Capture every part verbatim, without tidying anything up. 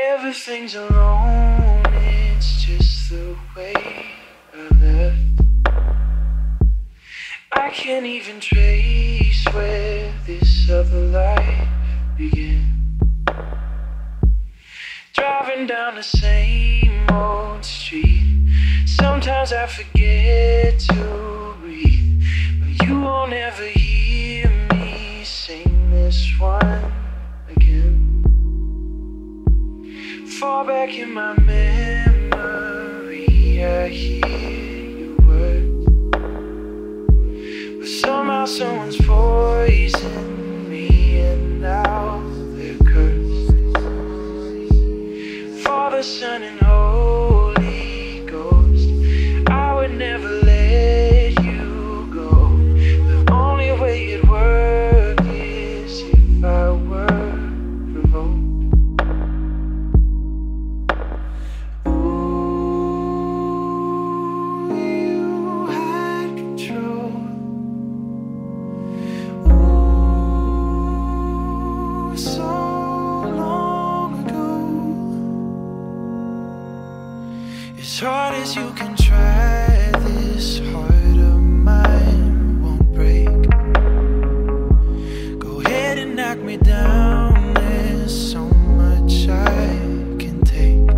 Everything's alone, it's just the way I left. I can't even trace where this other life began. Driving down the same old street, sometimes I forget to breathe, but you won't ever hear me sing this one again. Far back in my memory, I hear your words, but somehow someone's poisoned me, and now they're cursed. Father, Son, and Holy Ghost, I would never let you go. The only way it worked is if I were provoked. As hard as you can try, this heart of mine won't break. Go ahead and knock me down, there's so much I can take.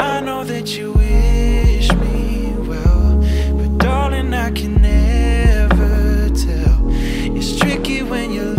I know that you wish me well, but darling, I can never tell. It's tricky when you love.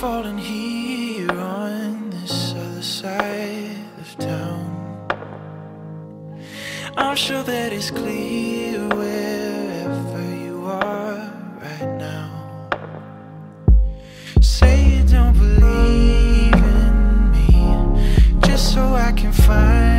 Falling here on this other side of town, I'm sure that it's clear wherever you are right now. Say you don't believe in me, just so I can find